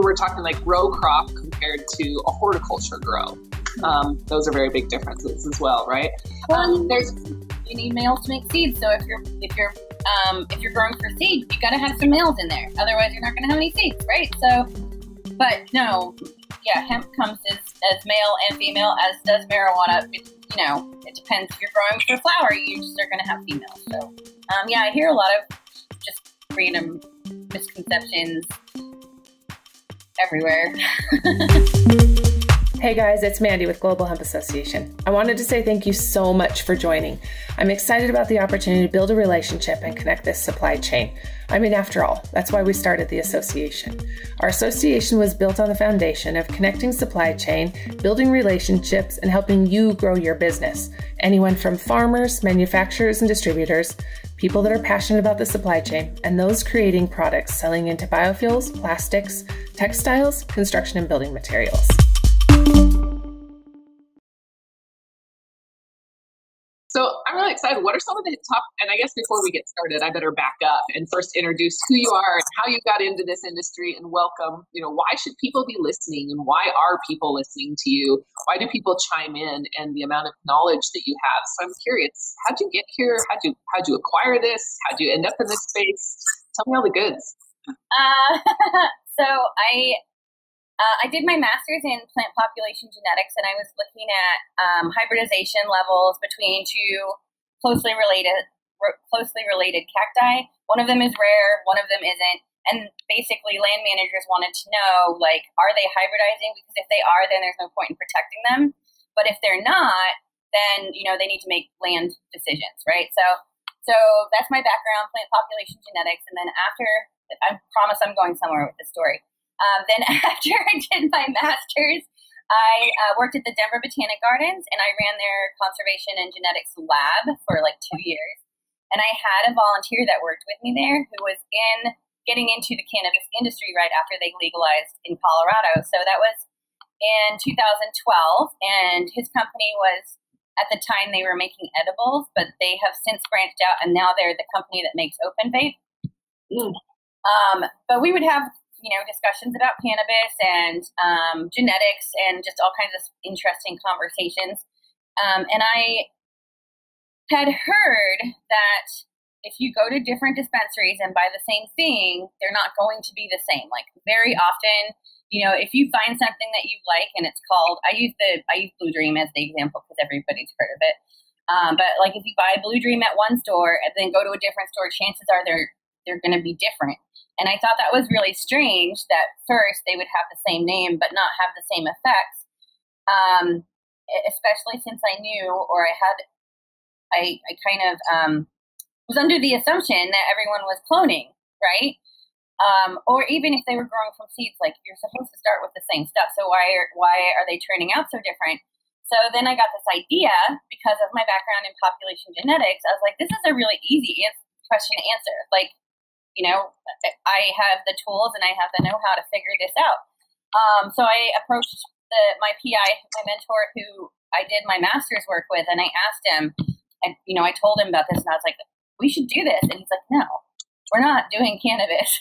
we're talking like row crop compared to a horticulture grow. Those are very big differences as well, right? There's you need males to make seeds. So if you're growing for seed, you gotta have some males in there. Otherwise, you're not gonna have any seeds, right? So, but no, yeah, hemp comes as male and female, as does marijuana. You know, it depends. If you're growing for flower, you just are gonna have females. So, yeah, I hear a lot of just random misconceptions everywhere. Hey guys, it's Mandy with Global Hemp Association. I wanted to say thank you so much for joining. I'm excited about the opportunity to build a relationship and connect this supply chain. I mean, after all, that's why we started the association. Our association was built on the foundation of connecting supply chain, building relationships, and helping you grow your business. Anyone from farmers, manufacturers, and distributors, people that are passionate about the supply chain, and those creating products selling into biofuels, plastics, textiles, construction, and building materials. So I'm really excited. What are some of the top, and I guess before we get started, I better back up and first introduce who you are and how you got into this industry, and welcome. You know, why should people be listening, and why are people listening to you? Why do people chime in, and the amount of knowledge that you have? So I'm curious, how'd you get here? How'd you acquire this? How'd you end up in this space? Tell me all the goods. So I did my master's in plant population genetics, and I was looking at hybridization levels between two closely related cacti. One of them is rare, one of them isn't, and basically land managers wanted to know, like, are they hybridizing? Because if they are, then there's no point in protecting them. But if they're not, then, you know, they need to make land decisions, right? So that's my background, plant population genetics, and then after, I promise I'm going somewhere with this story. Then after I did my master's, I worked at the Denver Botanic Gardens, and I ran their conservation and genetics lab for like 2 years. And I had a volunteer that worked with me there who was getting into the cannabis industry right after they legalized in Colorado. So that was in 2012, and his company was, at the time they were making edibles, but they have since branched out, and now they're the company that makes open vape. But we would have, you know, discussions about cannabis and genetics and just all kinds of interesting conversations. And I had heard that if you go to different dispensaries and buy the same thing, they're not going to be the same. Like, very often, you know, if you find something that you like and it's called, I use Blue Dream as the example because everybody's heard of it. But like, if you buy Blue Dream at one store and then go to a different store, chances are they're going to be different. And I thought that was really strange that first they would have the same name but not have the same effects, especially since I knew, or I kind of was under the assumption that everyone was cloning, right? Or even if they were growing from seeds, like, you're supposed to start with the same stuff. So why are they turning out so different? So then I got this idea because of my background in population genetics. I was like, this is a really easy question to answer. Like, you know, I have the tools and I have the know-how to figure this out. So I approached my PI, my mentor, who I did my master's work with, and I asked him, and, you know, I told him about this, and I was like, we should do this. And he's like, no, we're not doing cannabis.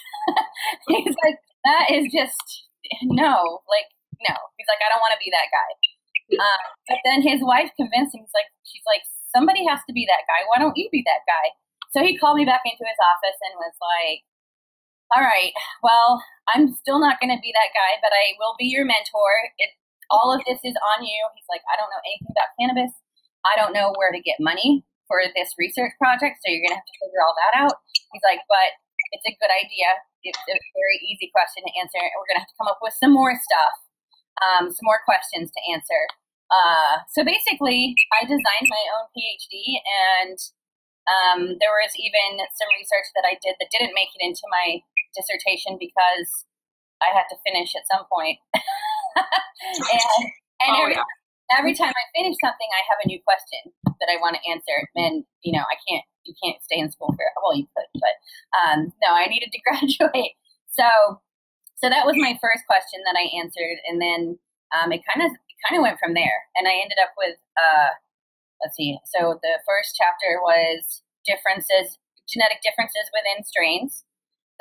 He's like, that is just, no, like, no. He's like, I don't want to be that guy. But then his wife convinced him, she's like, somebody has to be that guy. Why don't you be that guy? So he called me back into his office and was like, all right, well, I'm still not going to be that guy, but I will be your mentor. All of this is on you. He's like, I don't know anything about cannabis. I don't know where to get money for this research project, so you're going to have to figure all that out. He's like, but it's a good idea. It's a very easy question to answer, and we're going to have to come up with some more stuff, some more questions to answer. So basically, I designed my own PhD, and there was even some research that I did that didn't make it into my dissertation because I had to finish at some point. Every time I finish something, I have a new question that I want to answer. And, you know, you can't stay in school for, well, you could, but no, I needed to graduate. So that was my first question that I answered, and then it kind of went from there, and I ended up with let's see. So the first chapter was genetic differences within strains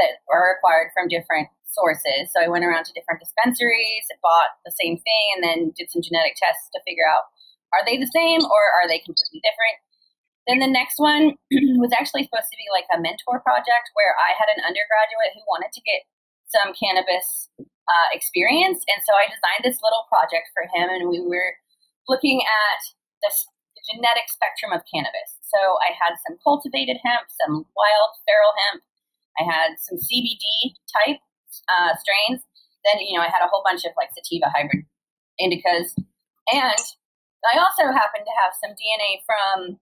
that are acquired from different sources. So I went around to different dispensaries, bought the same thing, and then did some genetic tests to figure out, are they the same or are they completely different? Then the next one was actually supposed to be like a mentor project where I had an undergraduate who wanted to get some cannabis experience. And so I designed this little project for him, and we were looking at the genetic spectrum of cannabis. So I had some cultivated hemp, some wild feral hemp. I had some CBD type strains. Then, you know, I had a whole bunch of like sativa hybrid indicas. And I also happened to have some DNA from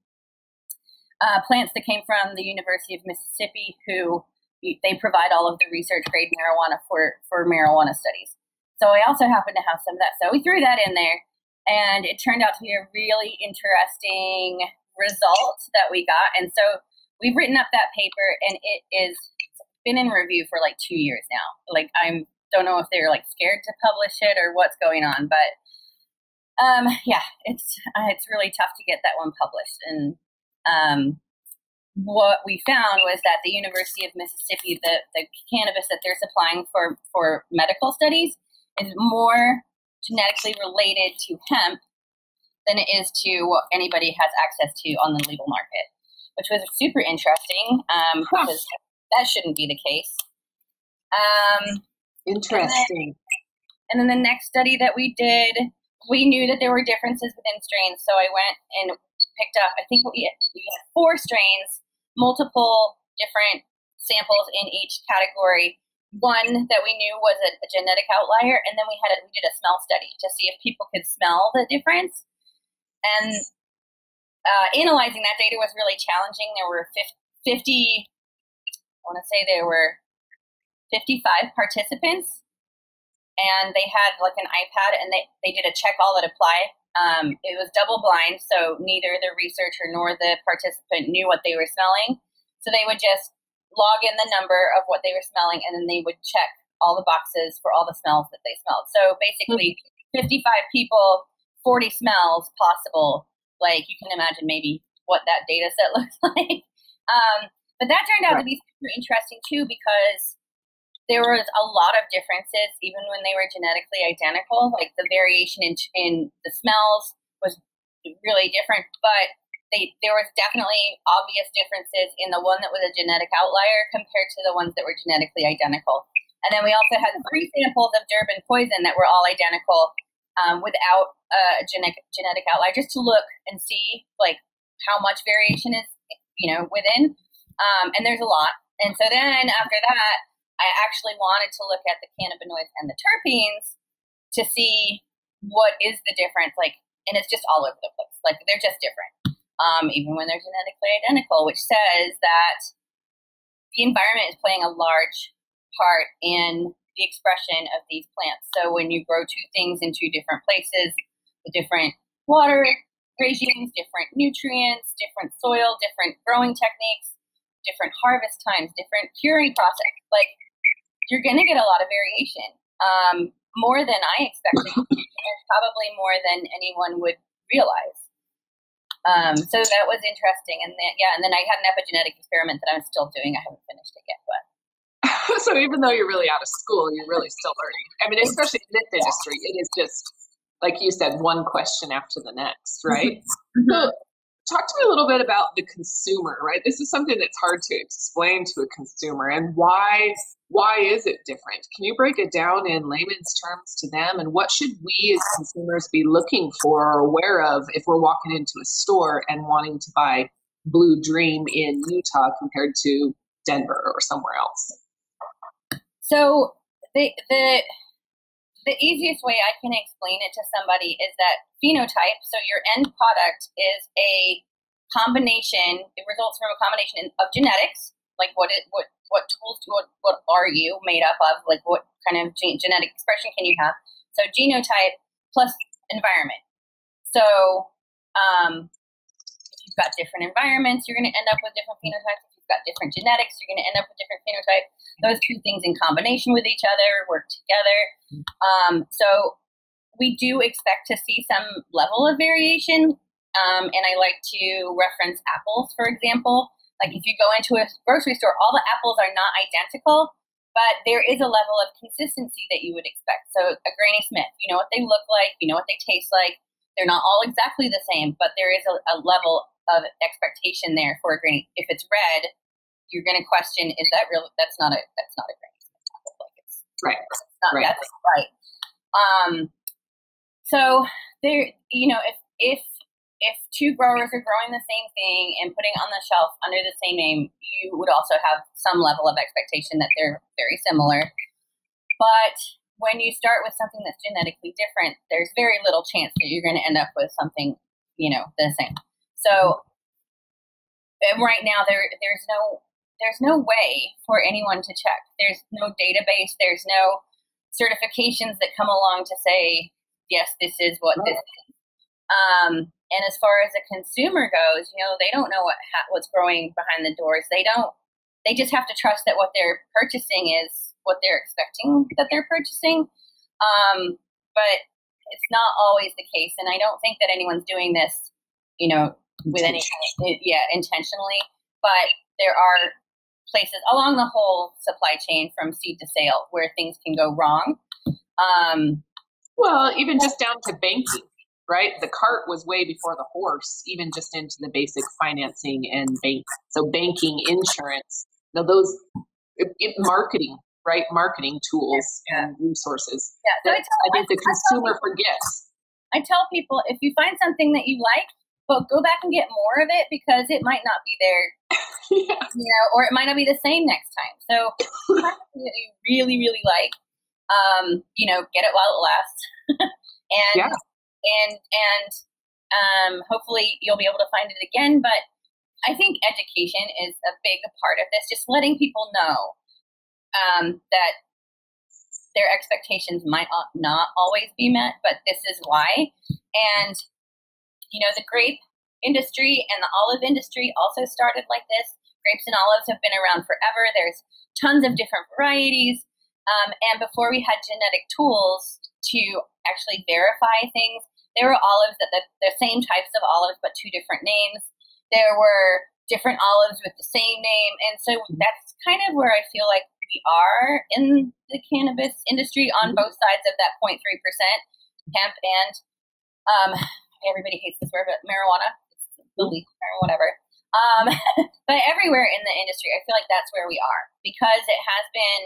plants that came from the University of Mississippi, who they provide all of the research grade marijuana for marijuana studies. So I also happen to have some of that. So we threw that in there, and it turned out to be a really interesting result that we got. And so we've written up that paper, and it is been in review for like 2 years now. Like, I'm don't know if they're like scared to publish it or what's going on, but yeah, it's really tough to get that one published. And what we found was that the University of Mississippi, the cannabis that they're supplying for medical studies is more genetically related to hemp than it is to what anybody has access to on the legal market, which was super interesting, because that shouldn't be the case. Interesting. And then the next study that we did, we knew that there were differences within strains, so I went and picked up, I think we had 4 strains, multiple different samples in each category. One that we knew was a genetic outlier, and then we did a smell study to see if people could smell the difference. And analyzing that data was really challenging. There were 55 participants, and they had like an iPad, and they did a check all that apply. It was double blind, so neither the researcher nor the participant knew what they were smelling. So they would just log in the number of what they were smelling, and then they would check all the boxes for all the smells that they smelled. So basically, 55 people, 40 smells possible. Like, you can imagine maybe what that data set looks like. But that turned out to be super interesting, too, because there was a lot of differences, even when they were genetically identical. Like, the variation in the smells was really different, but there was definitely obvious differences in the one that was a genetic outlier compared to the ones that were genetically identical. And then we also had 3 samples of Durban Poison that were all identical, without a genetic outlier, just to look and see like how much variation is, you know, within. And there's a lot. And so then after that, I actually wanted to look at the cannabinoids and the terpenes to see what is the difference. Like, and it's just all over the place. Like, they're just different, even when they're genetically identical, which says that the environment is playing a large part in the expression of these plants. So when you grow 2 things in 2 different places, with different water regimes, different nutrients, different soil, different growing techniques, different harvest times, different curing process, like, you're going to get a lot of variation, more than I expected, and probably more than anyone would realize. So that was interesting. And then, yeah, and then I had an epigenetic experiment that I'm still doing. I haven't finished it yet, but. So even though you're really out of school, you're really still learning. I mean, especially in this industry, it is just, like you said, one question after the next, right? Mm-hmm. Talk to me a little bit about the consumer, right? This is something that's hard to explain to a consumer, and why is it different? Can you break it down in layman's terms to them, and what should we as consumers be looking for or aware of if we're walking into a store and wanting to buy Blue Dream in Utah compared to Denver or somewhere else? So the easiest way I can explain it to somebody is that phenotype, so your end product, is a combination. It results from a combination of genetics, like what are you made up of, like what kind of genetic expression can you have. So genotype plus environment. So if you've got different environments, you're going to end up with different phenotypes. If you've got different genetics, you're going to end up with different phenotypes. Those 2 things in combination with each other work together. So we do expect to see some level of variation. And I like to reference apples, for example. Like, if you go into a grocery store, all the apples are not identical, but there is a level of consistency that you would expect. So a Granny Smith, you know what they look like, you know what they taste like. They're not all exactly the same, but there is a level of expectation there for a Granny. If it's red, you're going to question, is that real? That's not a Granny Smith. Right. That's right. So there, you know, if two growers are growing the same thing and putting on the shelf under the same name, you would also have some level of expectation that they're very similar. But when you start with something that's genetically different, there's very little chance that you're going to end up with something, you know, the same. So, and right now there's no way for anyone to check. There's no database. There's no certifications that come along to say, yes, this is what this is. And as far as a consumer goes, you know, they don't know what's growing behind the doors. They just have to trust that what they're purchasing is what they're expecting that they're purchasing. But it's not always the case. And I don't think that anyone's doing this, you know, with any, intentionally, but there are places along the whole supply chain from seed to sale where things can go wrong. Well, even just down to banking. Right? The cart was way before the horse, even just into the basic financing and bank. So banking, insurance, now those marketing, right? Marketing tools and resources. Yeah. So I think the consumer forgets. I tell people, if you find something that you like, well, go back and get more of it because it might not be there, you know, or it might not be the same next time. So something that you really, really like, you know, get it while it lasts. And hopefully you'll be able to find it again. But I think education is a big part of this, just letting people know that their expectations might not always be met, but this is why. And, you know, the grape industry and the olive industry also started like this. Grapes and olives have been around forever. There's tons of different varieties. And before we had genetic tools to actually verify things, there were olives that the same types of olives but two different names. There were different olives with the same name, and so that's kind of where I feel like we are in the cannabis industry on both sides of that 0.3% hemp and everybody hates this word, but marijuana, illegal or whatever. But everywhere in the industry, I feel like that's where we are because it has been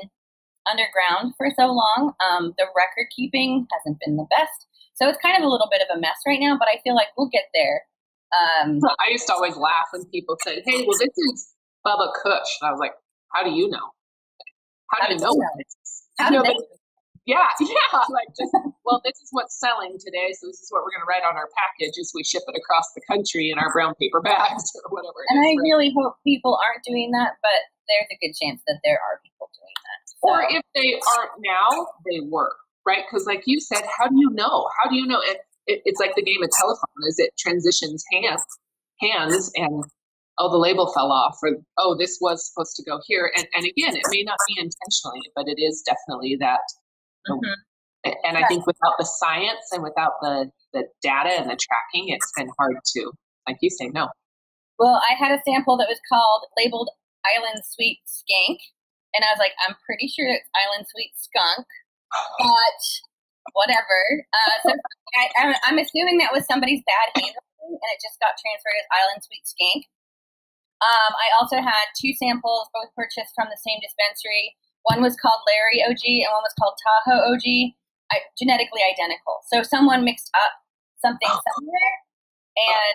underground for so long. The record keeping hasn't been the best. So it's kind of a little bit of a mess right now, but I feel like we'll get there. I used to always laugh when people said, hey, well, this is Bubba Kush. And I was like, how do you know? How do you know? Like just, well, this is what's selling today. So this is what we're going to write on our package as we ship it across the country in our brown paper bags or whatever. I really hope people aren't doing that, but there's a good chance that there are people doing that. So. Or if they aren't now, they were, right? Because like you said, how do you know? How do you know? It's like the game of telephone as it transitions hands and, oh, the label fell off or, oh, this was supposed to go here. And again, it may not be intentionally, but it is definitely that. Mm-hmm. And I think without the science and without the data and the tracking, it's been hard to, like you say, no. Well, I had a sample that was labeled Island Sweet Skunk. And I was like, I'm pretty sure it's Island Sweet Skunk, but whatever. So I'm assuming that was somebody's bad handwriting, and it just got transferred as Island Sweet Skunk. I also had two samples, both purchased from the same dispensary. One was called Larry OG, and one was called Tahoe OG, genetically identical. So someone mixed up something somewhere. And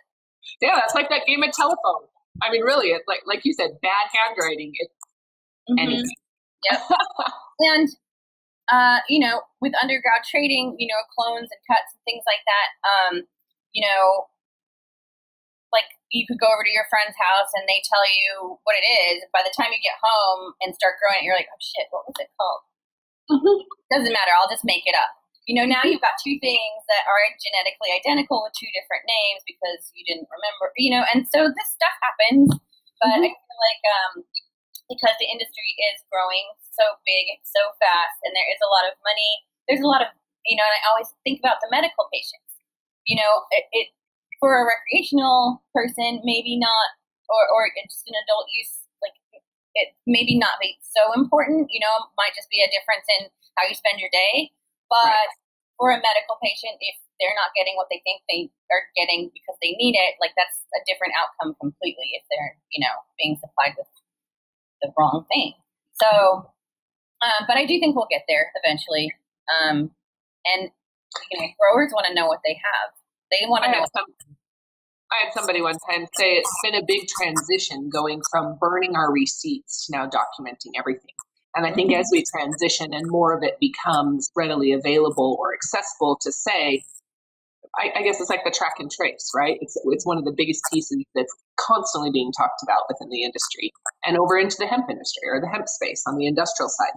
yeah, that's like that game of telephone. I mean, really, it's like you said, bad handwriting. Anything. Yep. And, you know, with underground trading, you know, clones and cuts and things like that, you know, like you could go over to your friend's house and they tell you what it is. By the time you get home and start growing it, you're like, oh, shit, what was it called? Mm-hmm. Doesn't matter. I'll just make it up. You know, now you've got two things that are genetically identical with two different names because you didn't remember, you know, and so this stuff happens. But I feel like, because the industry is growing so big, so fast, and there is a lot of money. There's a lot of, you know, and I always think about the medical patients. You know, it for a recreational person, maybe not, or just an adult use, like it maybe not be so important, you know, might just be a difference in how you spend your day. But for a medical patient, if they're not getting what they think they are getting because they need it, like that's a different outcome completely if they're, you know, being supplied with the wrong thing. So, but I do think we'll get there eventually. And you know, growers want to know what they have. They want to know. I had somebody one time say it's been a big transition going from burning our receipts to now documenting everything. And I think as we transition and more of it becomes readily available or accessible to say, I guess it's like the track and trace, right? It's one of the biggest pieces that's constantly being talked about within the industry and over into the hemp industry or the hemp space on the industrial side,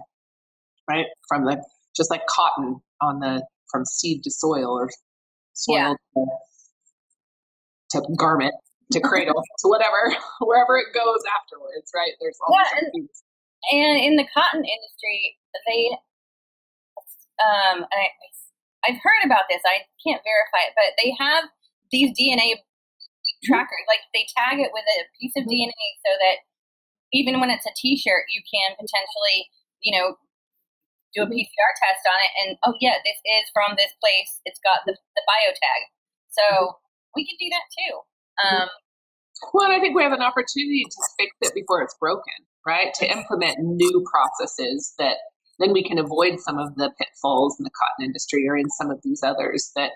right? From the, just like cotton on the, from seed to soil or soil to garment, to cradle, to whatever, wherever it goes afterwards, right? There's all different things. And in the cotton industry, they, I've heard about this, I can't verify it, but they have these DNA trackers, like they tag it with a piece of DNA so that even when it's a t-shirt, you can potentially, you know, do a PCR test on it and, oh yeah, this is from this place, it's got the bio tag. So we could do that too. Well, I think we have an opportunity to fix it before it's broken, right? To implement new processes that then we can avoid some of the pitfalls in the cotton industry or in some of these others that,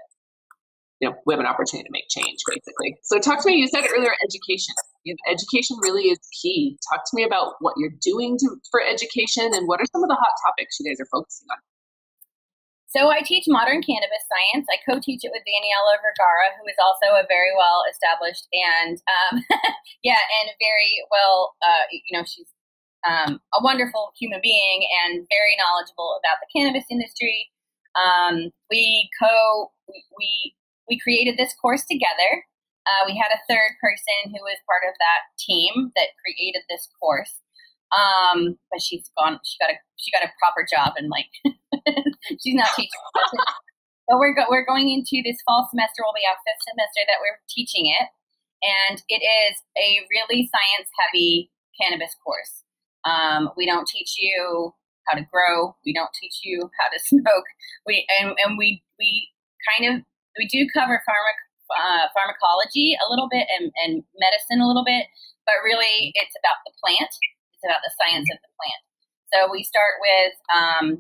you know, we have an opportunity to make change basically. So talk to me, you said earlier, education. You know, education really is key. Talk to me about what you're doing for education and what are some of the hot topics you guys are focusing on? So I teach modern cannabis science. I co-teach it with Daniela Vergara, who is also a very well-established and, and very well, you know, she's a wonderful human being and very knowledgeable about the cannabis industry. We created this course together. We had a third person who was part of that team that created this course. But she's gone, she got a proper job and like, she's not teaching. But we're going into this fall semester. Will be our fifth semester that we're teaching it. And it is a really science heavy cannabis course. We don't teach you how to grow. We don't teach you how to smoke. We do cover pharmacology a little bit and medicine a little bit, but really it's about the plant. About the science of the plant. So we start with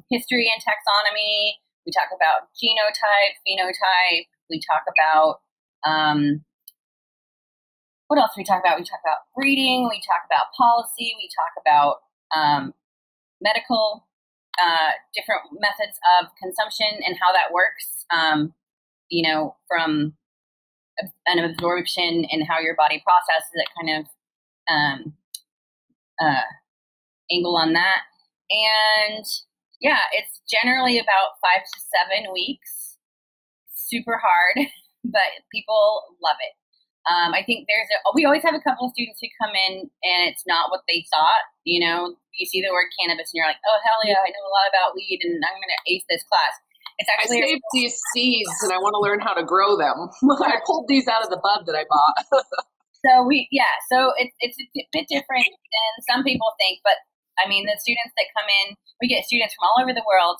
history and taxonomy. We talk about genotype, phenotype. We talk about, what else do we talk about? We talk about breeding. We talk about policy. We talk about medical, different methods of consumption and how that works, you know, from an absorption and how your body processes it kind of, angle on that. And yeah, it's generally about 5 to 7 weeks, super hard, but people love it. I think we always have a couple of students who come in and it's not what they thought, you know, you see the word cannabis and you're like, oh, hell yeah, I know a lot about weed and I'm going to ace this class. It's actually I saved these seeds and I want to learn how to grow them. I pulled these out of the bud that I bought. So it's a bit different than some people think, but I mean, the students that come in, we get students from all over the world.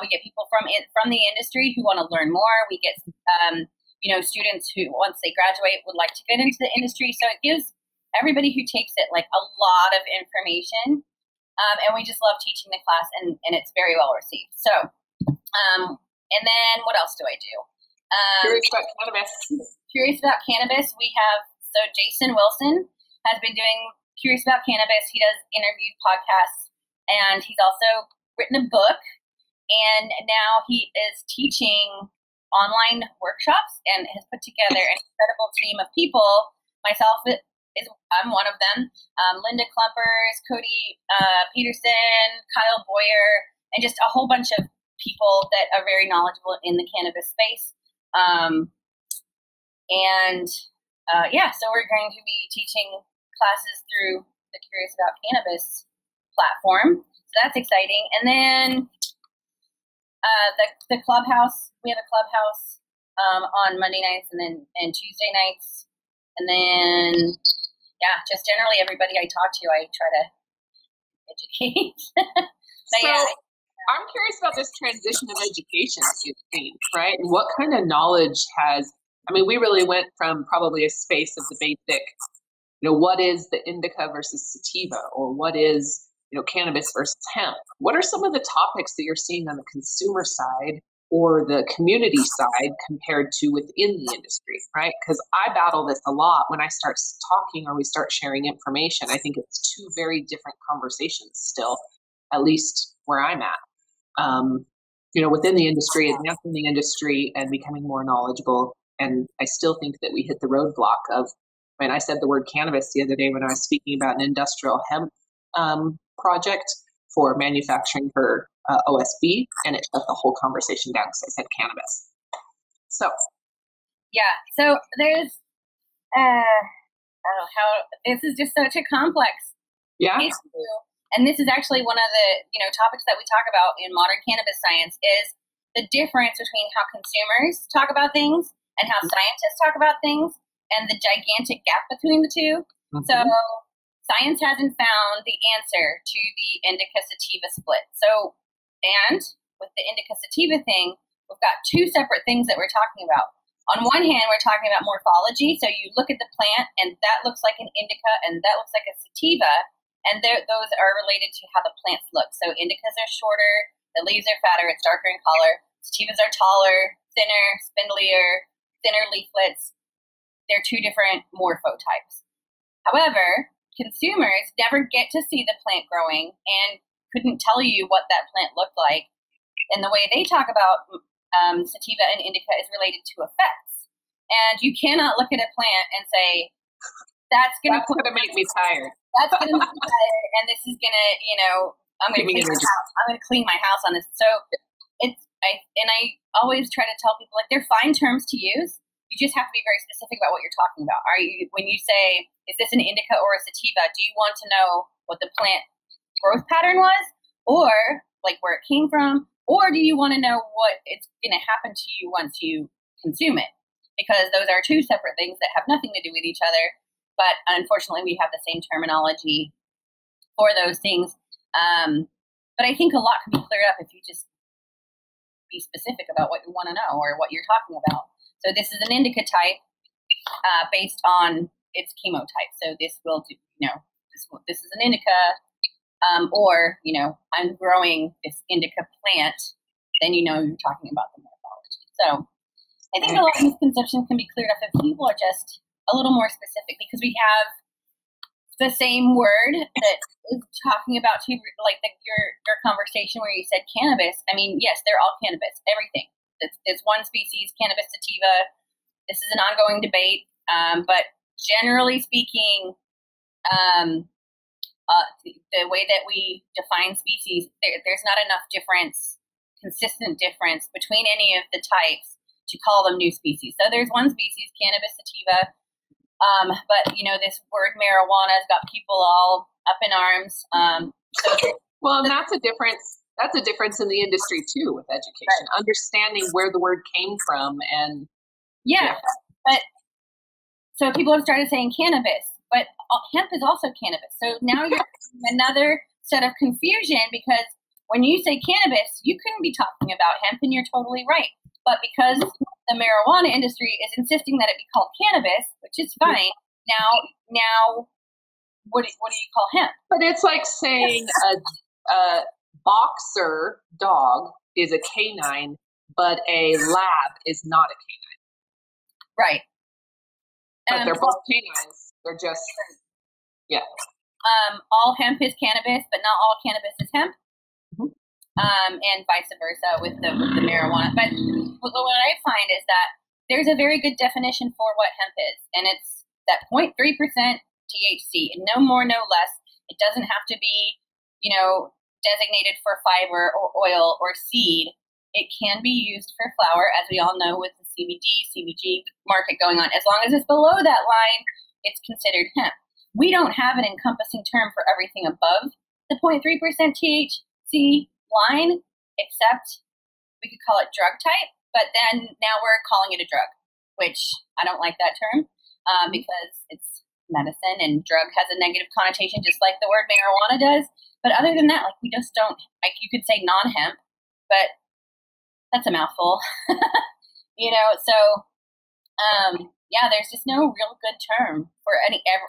We get people from the industry who want to learn more. We get, you know, students who once they graduate would like to get into the industry. So it gives everybody who takes it like a lot of information. And we just love teaching the class and it's very well received. So, and then what else do I do? Curious About Cannabis. Curious About Cannabis. We have, so Jason Wilson has been doing Curious About Cannabis. He does interviews, podcasts, and he's also written a book. And now he is teaching online workshops and has put together an incredible team of people. I'm one of them. Linda Klumpers, Cody Peterson, Kyle Boyer, and just a whole bunch of people that are very knowledgeable in the cannabis space. So we're going to be teaching classes through the Curious About Cannabis platform. So that's exciting. And then the clubhouse, we have a clubhouse on Monday nights and Tuesday nights. And then, yeah, just generally everybody I talk to, I try to educate. So yeah. I'm curious about this transition of education, you think, right? What kind of knowledge has, I mean, we really went from probably a space of the basic, you know, what is the indica versus sativa, or what is, you know, cannabis versus hemp? What are some of the topics that you're seeing on the consumer side or the community side compared to within the industry, right? Because I battle this a lot when I start talking or we start sharing information. I think it's two very different conversations still, at least where I'm at. You know, within the industry, advancing the industry and becoming more knowledgeable. And I still think that we hit the roadblock of, I mean, I said the word cannabis the other day when I was speaking about an industrial hemp project for manufacturing for OSB, and it shut the whole conversation down because I said cannabis. So. Yeah, so there's, I don't know how, this is just such a complex issue. And this is actually one of the, you know, topics that we talk about in modern cannabis science is the difference between how consumers talk about things and how scientists talk about things, and the gigantic gap between the two. Mm-hmm. So science hasn't found the answer to the indica sativa split. So, and with the indica sativa thing, we've got two separate things that we're talking about. On one hand, we're talking about morphology. So you look at the plant and that looks like an indica and that looks like a sativa. And those are related to how the plants look. So indicas are shorter, the leaves are fatter, it's darker in color. Sativas are taller, thinner, spindlier, thinner leaflets. They're two different morphotypes. However, consumers never get to see the plant growing and couldn't tell you what that plant looked like. And the way they talk about sativa and indica is related to effects. And you cannot look at a plant and say, that's gonna make me tired. That's going to be tired, and this is going to, you know, I'm going to clean my house. I'm going to clean my house on this. So I always try to tell people, like, they're fine terms to use. You just have to be very specific about what you're talking about. When you say, is this an indica or a sativa, do you want to know what the plant growth pattern was, or like where it came from, or do you want to know what it's going to happen to you once you consume it? Because those are two separate things that have nothing to do with each other. But unfortunately, we have the same terminology for those things. But I think a lot can be cleared up if you just be specific about what you want to know or what you're talking about. So this is an indica type based on its chemotype. So this will do, you know, this is an indica, or, you know, I'm growing this indica plant, then you know you're talking about the morphology. So I think a lot of misconceptions can be cleared up if people are just a little more specific, because we have the same word that is talking about two, like your conversation where you said cannabis. I mean, yes, they're all cannabis, everything. It's one species, cannabis sativa. This is an ongoing debate, but generally speaking, the way that we define species, there's not enough difference, consistent difference between any of the types to call them new species. So there's one species, cannabis sativa. But, you know, this word marijuana has got people all up in arms. Well, and that's a difference in the industry, too, with education, right? Understanding where the word came from. And yeah, but so people have started saying cannabis, but hemp is also cannabis. So now you're another set of confusion, because when you say cannabis, you couldn't be talking about hemp, and you're totally right. But because the marijuana industry is insisting that it be called cannabis, which is fine, now what do you call hemp? But it's like saying a boxer dog is a canine, but a lab is not a canine. Right. But they're both canines. They're just, yeah. All hemp is cannabis, but not all cannabis is hemp. Mm-hmm. And vice versa with the marijuana. But what I find is that there's a very good definition for what hemp is, and it's that 0.3% THC, and no more, no less. It doesn't have to be, you know, designated for fiber or oil or seed. It can be used for flower, as we all know, with the CBD, CBG market going on. As long as it's below that line, it's considered hemp. We don't have an encompassing term for everything above the 0.3% THC line, except we could call it drug type, but then now we're calling it a drug, which I don't like that term, because it's medicine, and drug has a negative connotation just like the word marijuana does. But other than that, like, we just don't, like, you could say non-hemp, but that's a mouthful, you know? So, yeah, there's just no real good term for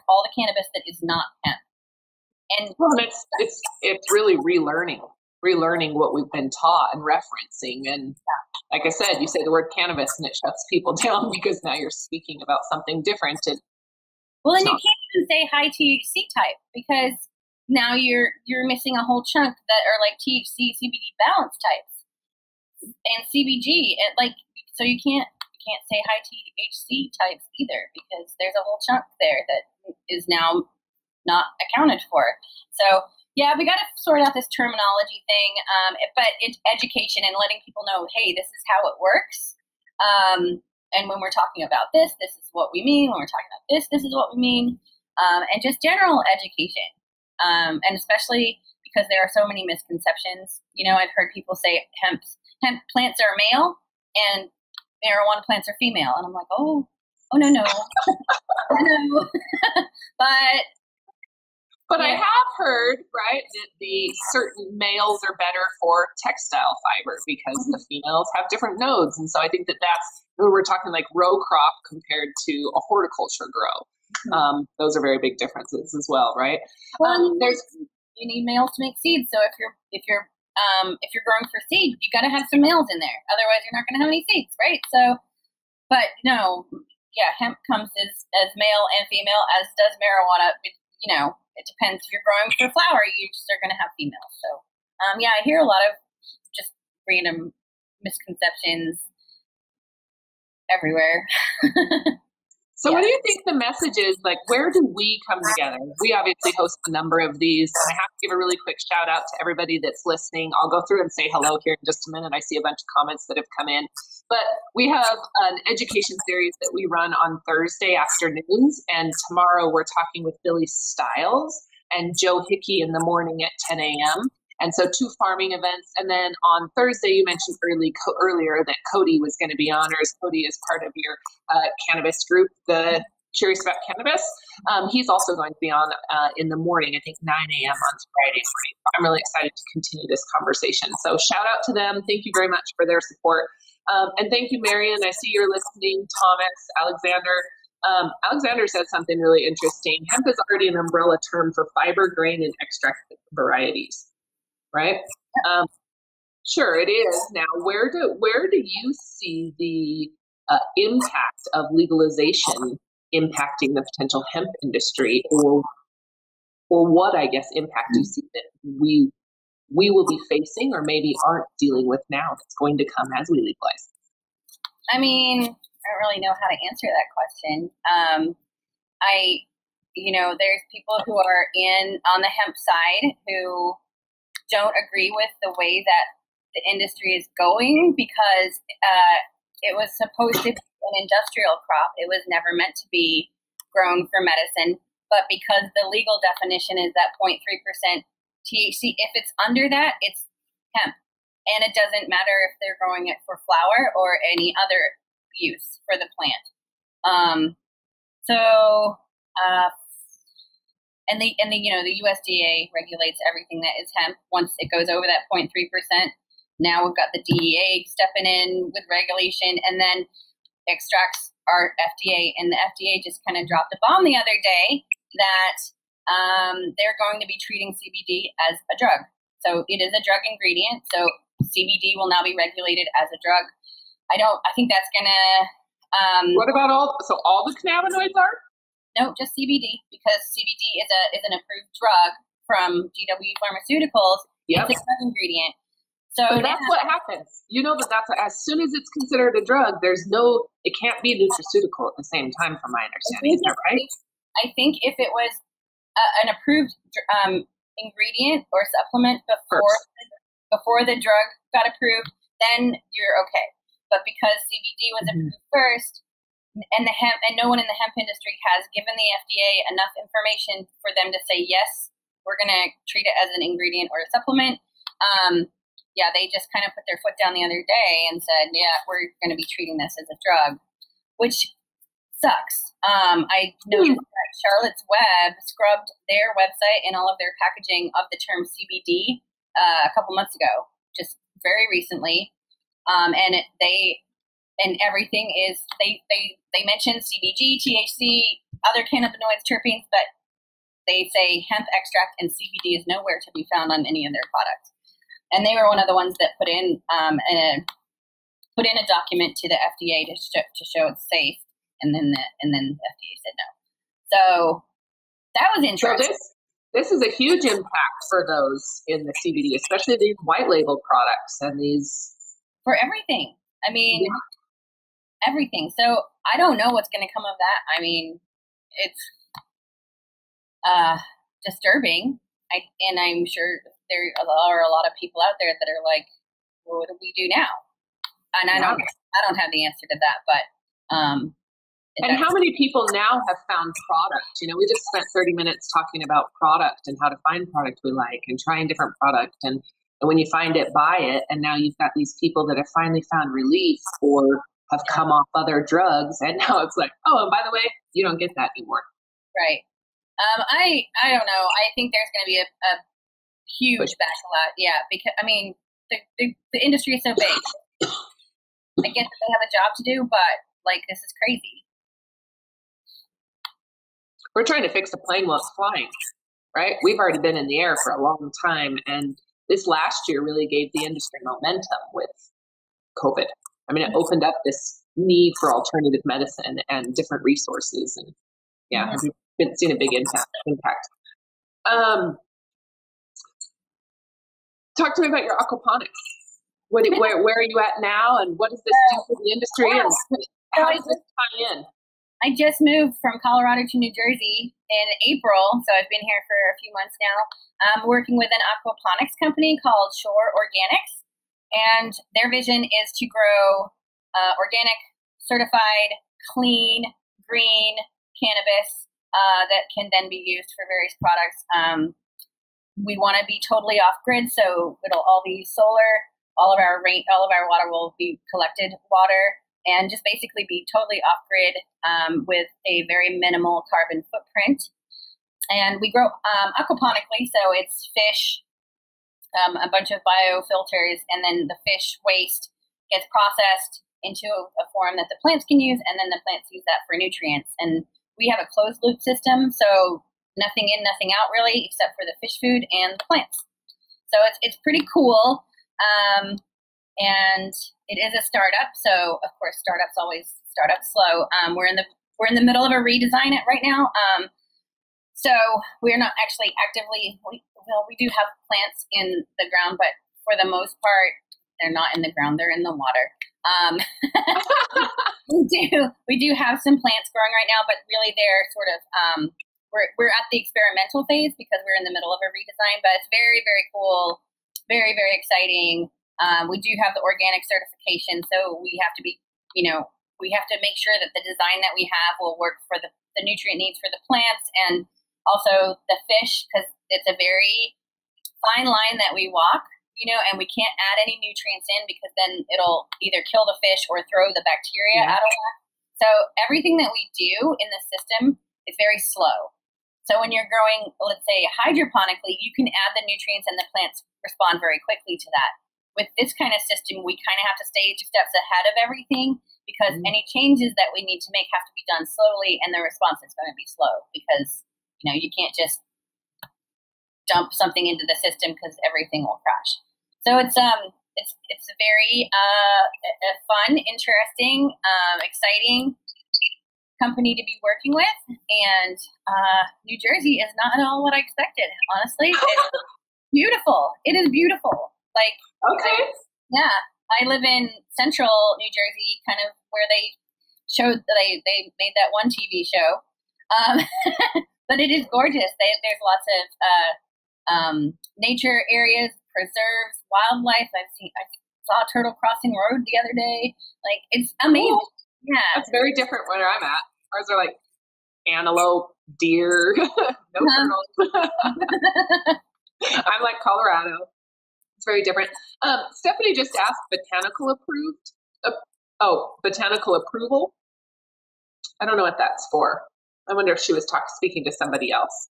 all the cannabis that is not hemp. And well, it's really relearning what we've been taught and referencing. And like I said, you say the word cannabis and it shuts people down because now you're speaking about something different. Well, and you can't even say high THC type because now you're missing a whole chunk that are like THC, CBD balance types and CBG. And like, so you can't say high THC types either because there's a whole chunk there that is now not accounted for. So yeah, we got to sort out this terminology thing, but it's education and letting people know, hey, this is how it works. And when we're talking about this, this is what we mean. When we're talking about this, this is what we mean. And just general education. And especially because there are so many misconceptions. You know, I've heard people say hemp plants are male and marijuana plants are female. And I'm like, oh no. No. But yeah. I have heard, right, that the certain males are better for textile fiber because the females have different nodes. And so I think that that's when we're talking like row crop compared to a horticulture grow. Mm-hmm. Those are very big differences as well, right? Well, you need males to make seeds. So if you're growing for seed, you got to have some males in there. Otherwise, you're not going to have any seeds, right? So, but no, yeah, hemp comes as male and female, as does marijuana. You know, it depends. If you're growing for flower, you just are going to have females. So, yeah, I hear a lot of just random misconceptions everywhere. So yeah. What do you think the message is? Like, where do we come together? We obviously host a number of these. And I have to give a really quick shout out to everybody that's listening. I'll go through and say hello here in just a minute. I see a bunch of comments that have come in. But we have an education series that we run on Thursday afternoons. And tomorrow we're talking with Billy Stiles and Joe Hickey in the morning at 10 a.m. And so 2 farming events. And then on Thursday, you mentioned earlier that Cody was going to be on, or as Cody is part of your cannabis group, the Curious About Cannabis. He's also going to be on in the morning, I think 9 a.m. on Friday morning. I'm really excited to continue this conversation. So shout out to them. Thank you very much for their support. And thank you, Marion. I see you're listening. Thomas, Alexander. Alexander said something really interesting. Hemp is already an umbrella term for fiber, grain, and extract varieties. Right? Sure, it is. Now, where do you see the impact of legalization impacting the potential hemp industry, or what, I guess, impact do you see that we will be facing or maybe aren't dealing with now that's going to come as we legalize? I mean, I don't really know how to answer that question. There's people who are on the hemp side who don't agree with the way that the industry is going because it was supposed to be an industrial crop. It was never meant to be grown for medicine, but because the legal definition is that 0.3% THC, if it's under that, it's hemp. And it doesn't matter if they're growing it for flower or any other use for the plant. And the you know, the USDA regulates everything that is hemp. Once it goes over that 0.3%, now we've got the DEA stepping in with regulation, and then extracts our FDA. And the FDA just kind of dropped a bomb the other day that they're going to be treating CBD as a drug. So it is a drug ingredient. So CBD will now be regulated as a drug. I think that's gonna. What about all the cannabinoids are? No, just CBD, because CBD is an approved drug from GW Pharmaceuticals. Yep. It's a drug ingredient. So that's what happens. You know that's as soon as it's considered a drug, it can't be nutraceutical at the same time, from my understanding. Is that right? I think if it was an approved ingredient or supplement before the drug got approved, then you're okay. But because CBD was approved first, and no one in the hemp industry has given the FDA enough information for them to say, yes, we're going to treat it as an ingredient or a supplement. They just kind of put their foot down the other day and said, yeah, we're going to be treating this as a drug, which sucks. I noticed that Charlotte's Web scrubbed their website and all of their packaging of the term CBD a couple months ago, just very recently. And everything is, they mention CBG, THC, other cannabinoids, terpenes, but they say hemp extract and CBD is nowhere to be found on any of their products. And they were one of the ones that put in a document to the FDA to show it's safe, and then the FDA said no. So that was interesting. So this is a huge impact for those in the CBD, especially these white label products and these for everything. I mean, yeah. Everything. So I don't know what's going to come of that. I mean, it's disturbing. And I'm sure there are a lot of people out there that are like, well, what do we do now? And I don't, have the answer to that, but, and how many people now have found product? You know, we just spent 30 minutes talking about product and how to find product we like and trying different product. And when you find it, buy it. And now you've got these people that have finally found relief or have come off other drugs. And now it's like, oh, and by the way, you don't get that anymore. Right. I don't know. I think there's going to be a huge backlash. Yeah. Because I mean, the industry is so big. I get that they have a job to do, but like, this is crazy. We're trying to fix the plane while it's flying, right? We've already been in the air for a long time. And this last year really gave the industry momentum with COVID. I mean, it opened up this need for alternative medicine and different resources. And yeah, mm-hmm. I've seen a big impact. Talk to me about your aquaponics. Where are you at now, and what does this do for the industry, and how does this tie in? I just moved from Colorado to New Jersey in April, so I've been here for a few months now. I'm working with an aquaponics company called Shore Organics, and their vision is to grow organic, certified, clean, green cannabis that can then be used for various products. We want to be totally off-grid, so it'll all be solar. All of our water will be collected water, and just basically be totally off grid with a very minimal carbon footprint. And we grow aquaponically, so it's fish, a bunch of biofilters, and then the fish waste gets processed into a form that the plants can use, and then the plants use that for nutrients. And we have a closed loop system, so nothing in, nothing out, really, except for the fish food and the plants. So it's pretty cool. And it is a startup, so of course startups always start up slow. We're in the middle of a redesign right now. So we're not actually actively. We do have plants in the ground, but for the most part, they're not in the ground. They're in the water. We do have some plants growing right now, but really they're sort of we're at the experimental phase because we're in the middle of a redesign. But it's very, very cool. Very, very exciting. We do have the organic certification, so we have to be, you know, we have to make sure that the design that we have will work for the nutrient needs for the plants and also the fish, because it's a very fine line that we walk, you know, and we can't add any nutrients in because then it'll either kill the fish or throw the bacteria out of that. So everything that we do in the system is very slow. So when you're growing, let's say, hydroponically, you can add the nutrients and the plants respond very quickly to that. With this kind of system, we kind of have to stay 2 steps ahead of everything because any changes that we need to make have to be done slowly, and the response is going to be slow because, you know, you can't just dump something into the system because everything will crash. So it's very fun, interesting, exciting company to be working with, and New Jersey is not at all what I expected, honestly. It's beautiful. It is beautiful. Like, okay. Yeah. I live in central New Jersey, kind of where they showed that they made that one TV show. But it is gorgeous. There's lots of nature areas, preserves, wildlife. I saw Turtle Crossing Road the other day. Like, it's amazing. Cool. Yeah. That's very different where I'm at. Ours are like antelope, deer, no turtles. I'm like Colorado. It's very different. Stephanie just asked botanical approval. I don't know what that's for. I wonder if she was speaking to somebody else.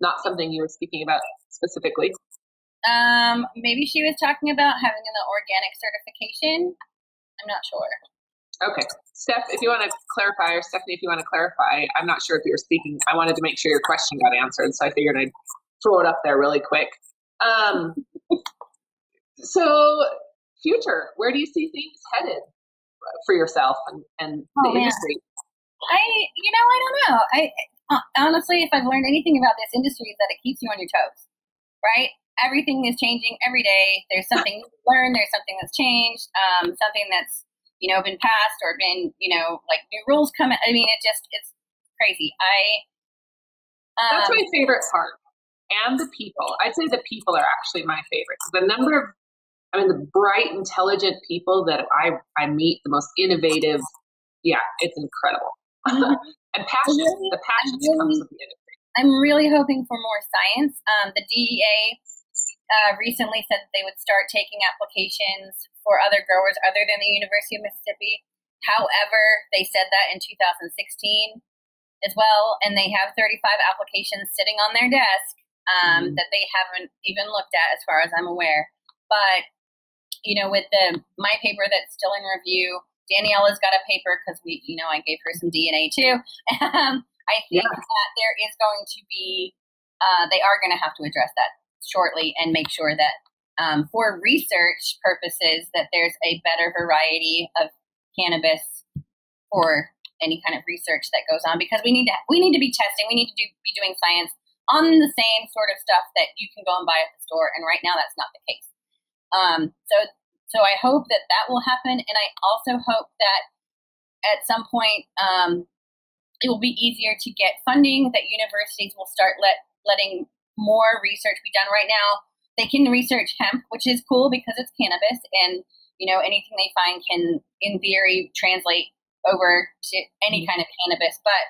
Not something you were speaking about specifically. Maybe she was talking about having an organic certification. I'm not sure. Okay. Stephanie, if you want to clarify, I'm not sure if you were speaking. I wanted to make sure your question got answered, so I figured I'd throw it up there really quick. So future, where do you see things headed for yourself and the industry? I don't know. Honestly, if I've learned anything about this industry is that it keeps you on your toes, right? Everything is changing every day. There's something to learn. There's something that's changed, something that's, been passed or been, like new rules come. I mean, it's crazy. That's my favorite part. And the people. I'd say the people are actually my favorite. The number of, the bright, intelligent people that I meet, the most innovative. Yeah, it's incredible. And passion. The passion comes with the industry. I'm really hoping for more science. The DEA recently said that they would start taking applications for other growers other than the University of Mississippi. However, they said that in 2016 as well, and they have 35 applications sitting on their desk that they haven't even looked at as far as I'm aware. But, with my paper that's still in review, Daniela's got a paper because we, I gave her some DNA too. I think that there is going to be, they are going to have to address that shortly and make sure that for research purposes that there's a better variety of cannabis for any kind of research that goes on, because we need to be testing. We need to be doing science on the same sort of stuff that you can go and buy at the store. And right now that's not the case. So I hope that that will happen. And I also hope that at some point, it will be easier to get funding, that universities will start letting more research be done. Right now, they can research hemp, which is cool because it's cannabis, and anything they find can, in theory, translate over to any kind of cannabis. But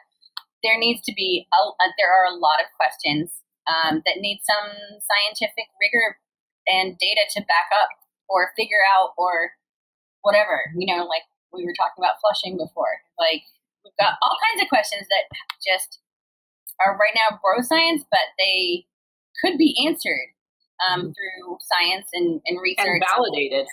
there needs to be there are a lot of questions that need some scientific rigor and data to back up or figure out or whatever. Like we were talking about flushing before, like. We've got all kinds of questions that just are right now bro science, but they could be answered through science and research. And validated.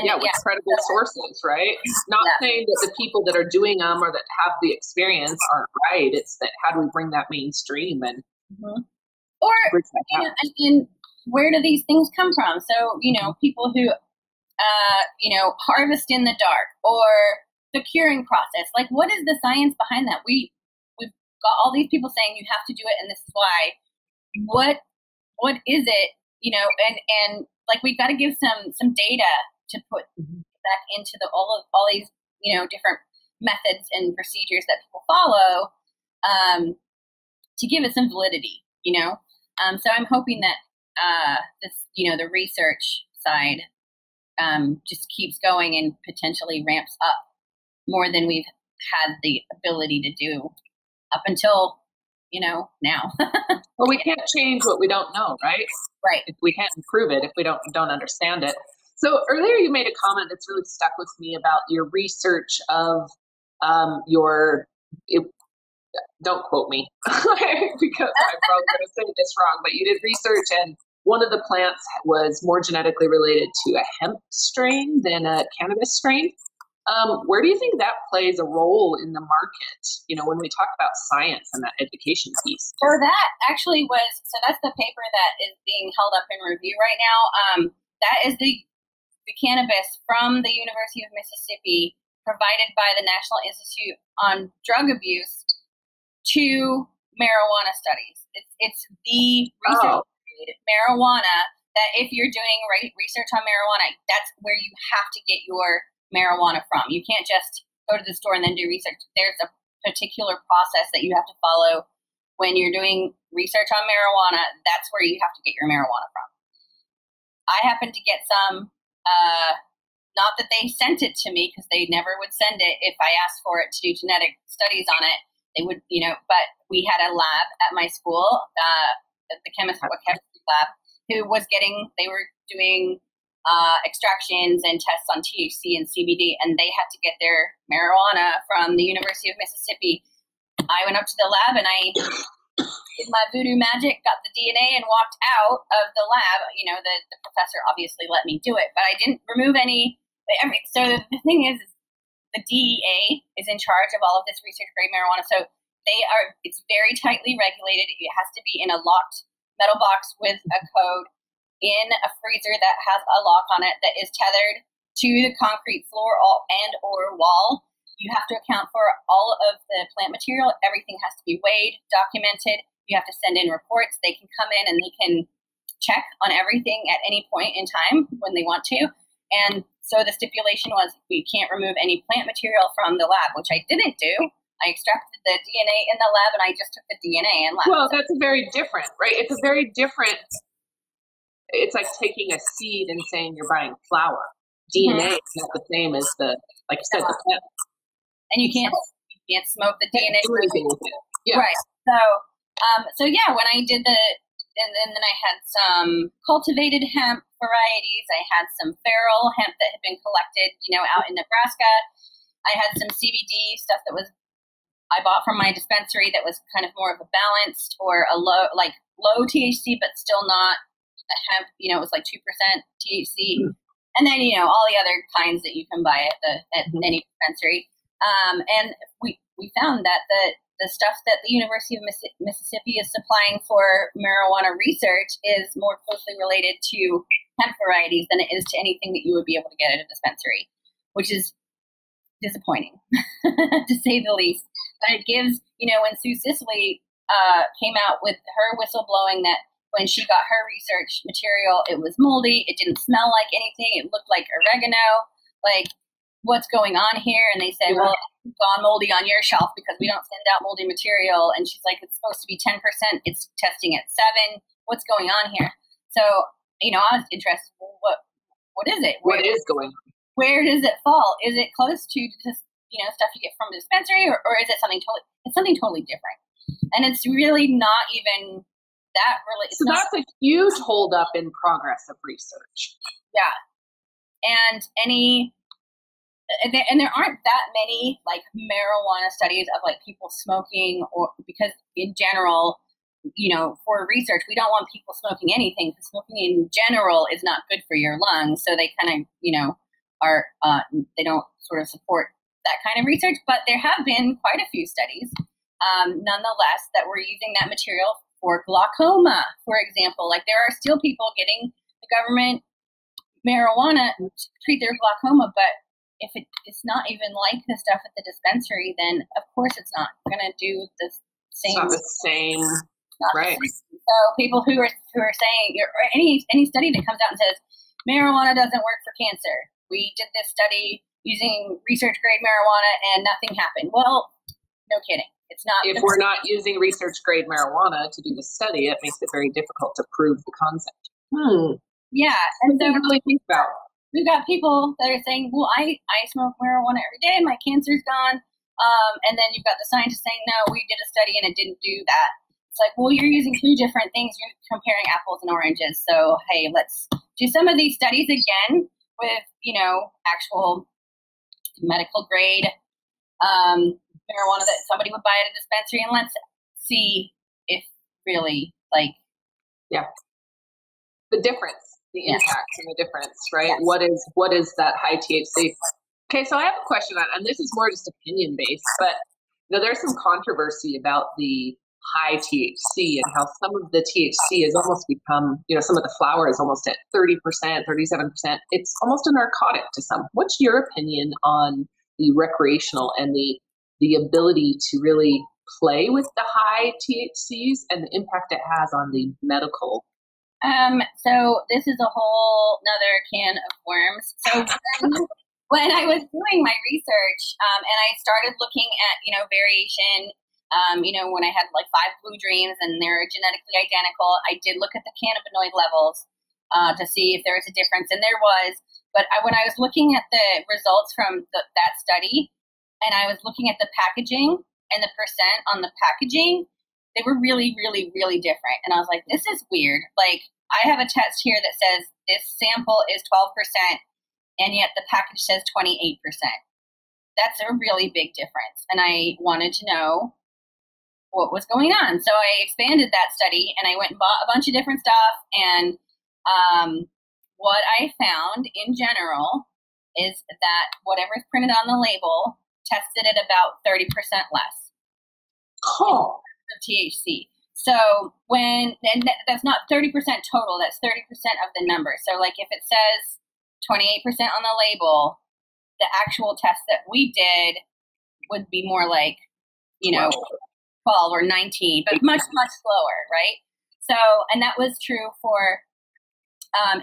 With credible sources, right? Not saying that the people that are doing them or that have the experience aren't right. It's that how do we bring that mainstream and or where do these things come from? So, people who harvest in the dark or the curing process, like what is the science behind that? We've got all these people saying you have to do it and this is why. What is it? And like we've got to give some data to put back into all these different methods and procedures that people follow to give it some validity. So I'm hoping that this the research side just keeps going and potentially ramps up more than we've had the ability to do up until, now. Well, we can't change what we don't know, right? Right. If we can't improve it, if we don't understand it. So earlier you made a comment that's really stuck with me about your research of don't quote me because I'm probably going to say this wrong, but you did research and one of the plants was more genetically related to a hemp strain than a cannabis strain. Where do you think that plays a role in the market, when we talk about science and that education piece? So that actually that's the paper that is being held up in review right now. That is the cannabis from the University of Mississippi provided by the National Institute on Drug Abuse to marijuana studies. It's the research marijuana that if you're doing research on marijuana, that's where you have to get your marijuana from. You can't just go to the store and then do research. There's a particular process that you have to follow when you're doing research on marijuana. That's where you have to get your marijuana from. I happen to get some, not that they sent it to me because they never would send it if I asked for it to do genetic studies on it. They would, but we had a lab at my school, the chemistry lab, who was getting, they were doing extractions and tests on THC and CBD, and they had to get their marijuana from the University of Mississippi. I went up to the lab and I did my voodoo magic, got the DNA, and walked out of the lab. You know, the professor obviously let me do it, but I didn't remove any. So the thing is, the DEA is in charge of all of this research-grade marijuana. So they are, it's very tightly regulated. It has to be in a locked metal box with a code, in a freezer that has a lock on it, that is tethered to the concrete floor and or wall. You have to account for all of the plant material. Everything has to be weighed, documented. You have to send in reports. They can come in and they can check on everything at any point in time when they want to. And so the stipulation was we can't remove any plant material from the lab, which I didn't do. I extracted the DNA in the lab and I just took the DNA and left. Well, that's very different, right? It's a very different... It's like taking a seed and saying you're buying flour. DNA mm-hmm. is not the same as the, like you said, the plant. And you can't smoke the DNA. Do anything with it. Yeah. Right. So yeah, when I did and then I had some cultivated hemp varieties. I had some feral hemp that had been collected, you know, out in Nebraska. I had some CBD stuff that was, I bought from my dispensary, that was kind of more of a balanced or a low, like low THC, but still not hemp, you know, it was like 2% THC, mm-hmm. and then, you know, all the other kinds that you can buy at mm-hmm. any dispensary. And we found that the stuff that the University of Mississippi is supplying for marijuana research is more closely related to hemp varieties than it is to anything that you would be able to get at a dispensary, which is disappointing, to say the least. But it gives, you know, when Sue Sisley came out with her whistleblowing that when she got her research material, it was moldy. It didn't smell like anything. It looked like oregano. Like, what's going on here? And they said, well, it's gone moldy on your shelf because we don't send out moldy material. And she's like, it's supposed to be 10%. It's testing at 7%. What's going on here? So, you know, I was interested. What is it? What is going on? Where does it fall? Is it close to just, you know, stuff you get from the dispensary, or is it something totally? It's something totally different, and it's really not even. That really, so that's a huge holdup in progress of research. Yeah, and there aren't that many like marijuana studies of like people smoking, or because in general, you know, for research we don't want people smoking anything, because smoking in general is not good for your lungs. So they kind of, you know, are they don't sort of support that kind of research. But there have been quite a few studies, nonetheless, that were using that material. For glaucoma, for example, like there are still people getting the government marijuana to treat their glaucoma, but if it's not even like the stuff at the dispensary, then of course it's not going to do the same. It's not the same, right? So people who are saying, or any study that comes out and says marijuana doesn't work for cancer, we did this study using research grade marijuana and nothing happened. Well, no kidding. It's not. If we're not using research-grade marijuana to do the study, it makes it very difficult to prove the concept. Yeah, and so really think about. We've got people that are saying, "Well, I smoke marijuana every day, my cancer's gone," and then you've got the scientists saying, "No, we did a study and it didn't do that." It's like, well, you're using two different things. You're comparing apples and oranges. So hey, let's do some of these studies again with, you know, actual medical grade. Marijuana that somebody would buy at a dispensary, and let's see if really, like, yeah, the difference, the yes. impact and the difference, right? Yes. What is that high THC? Okay, so I have a question on, and this is more just opinion based, but you know, there's some controversy about the high THC and how some of the THC has almost become, you know, some of the flower is almost at 30%, 37%. It's almost a narcotic to some. What's your opinion on the recreational and the ability to really play with the high THCs and the impact it has on the medical? So this is a whole nother can of worms. So when I was doing my research, and I started looking at, you know, variation, you know, when I had like 5 Blue Dreams and they're genetically identical, I did look at the cannabinoid levels to see if there was a difference, and there was. But when I was looking at the results from that study, and I was looking at the packaging and the percent on the packaging, they were really, really, really different. And I was like, this is weird. Like, I have a test here that says this sample is 12%, and yet the package says 28%. That's a really big difference. And I wanted to know what was going on. So I expanded that study, and I went and bought a bunch of different stuff. And what I found in general is that whatever's printed on the label tested at about 30% less. Cool. Of THC. So that's not 30% total, that's 30% of the number. So like if it says 28% on the label, the actual test that we did would be more like, you know, 12 or 19, but much, much lower, right? So, and that was true for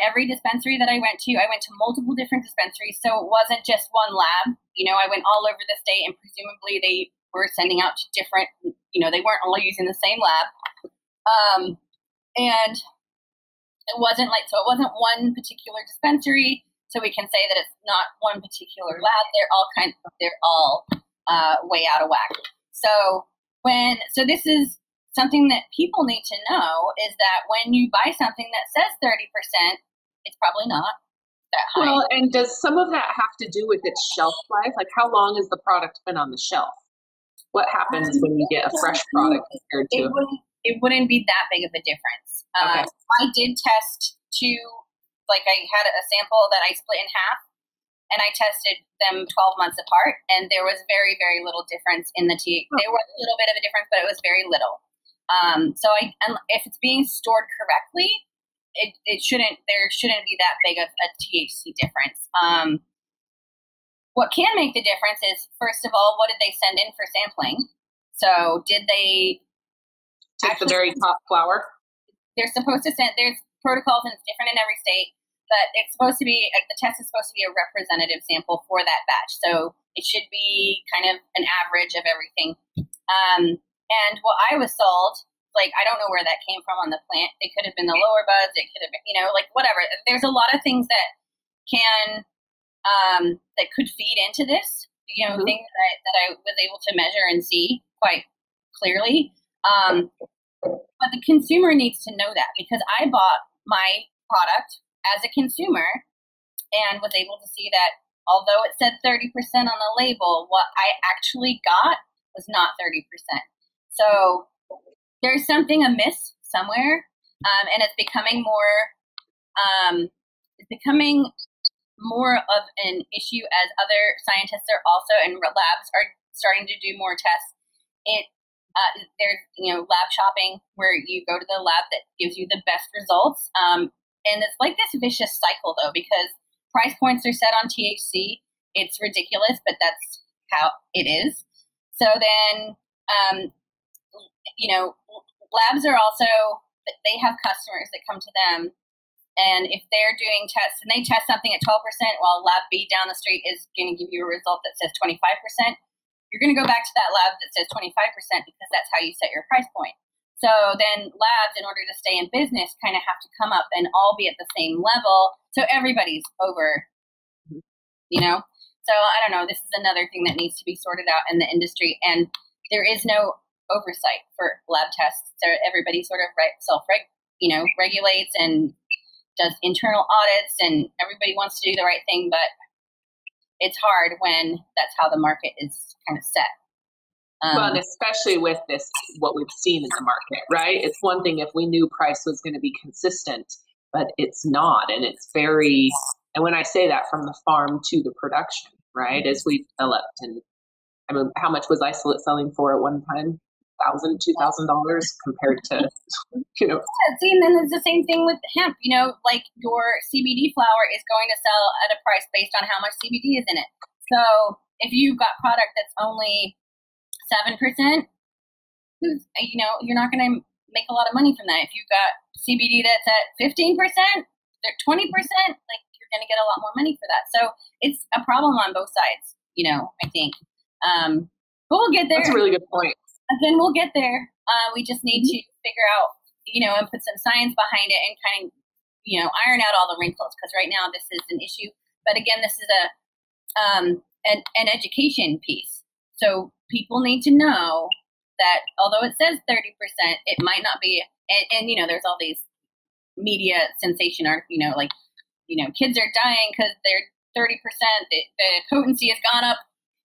every dispensary that I went to. I went to multiple different dispensaries, so it wasn't just one lab. You know, I went all over the state, and presumably they were sending out to different, you know, they weren't all using the same lab. And it wasn't like, so it wasn't one particular dispensary. So we can say that it's not one particular lab. They're all way out of whack. So this is something that people need to know, is that when you buy something that says 30%, it's probably not that high. Well, and does some of that have to do with its shelf life? Like, how long has the product been on the shelf? What happens when you get a fresh product compared to it wouldn't be that big of a difference. Okay. I did test two. Like, I had a sample that I split in half, and I tested them 12 months apart, and there was very, very little difference in the THC. There was a little bit of a difference, but it was very little. So if it's being stored correctly, there shouldn't be that big of a THC difference. What can make the difference is, first of all, what did they send in for sampling? So did they take the very top flower? They're supposed to send. There's protocols, and it's different in every state, but it's supposed to be, the test is supposed to be a representative sample for that batch. So it should be kind of an average of everything. And what I was sold, like, I don't know where that came from on the plant. It could have been the lower buds. It could have been, you know, like whatever. There's a lot of things that can, that could feed into this, you know, things that I was able to measure and see quite clearly. But the consumer needs to know that, because I bought my product as a consumer and was able to see that although it said 30% on the label, what I actually got was not 30%. So there's something amiss somewhere, and it's becoming more of an issue as other scientists are also, and labs are starting to do more tests. There's, you know, lab shopping, where you go to the lab that gives you the best results. And it's like this vicious cycle, though, because price points are set on THC. It's ridiculous, but that's how it is. So then, you know, labs are also, they have customers that come to them. And if they're doing tests and they test something at 12%, while lab B down the street is going to give you a result that says 25%, you're going to go back to that lab that says 25%, because that's how you set your price point. So then labs, in order to stay in business, kind of have to come up and all be at the same level. So everybody's over, you know? So I don't know. This is another thing that needs to be sorted out in the industry. And there is no oversight for lab tests. So everybody sort of self-regulates and does internal audits, and everybody wants to do the right thing, but it's hard when that's how the market is kind of set. Well, and especially with this, what we've seen in the market, right? It's one thing if we knew price was going to be consistent, but it's not. And it's very, and when I say that, from the farm to the production, right? As we've developed. And I mean, how much was isolate selling for at one time? $1,000, $2,000 compared to, you know. Yeah, see, and then it's the same thing with hemp. You know, like, your CBD flower is going to sell at a price based on how much CBD is in it. So if you've got product that's only 7%, you know, you're not going to make a lot of money from that. If you've got CBD that's at 15%, 20%, like, you're going to get a lot more money for that. So it's a problem on both sides. You know, I think, but we'll get there. That's a really good point. Then we'll get there. We just need to figure out, you know, and put some science behind it, and kind of, you know, iron out all the wrinkles, because right now this is an issue. But again, this is an education piece. So people need to know that although it says 30%, it might not be. And you know, there's all these media sensation, or, you know, like, you know, kids are dying because they're 30%, the potency has gone up,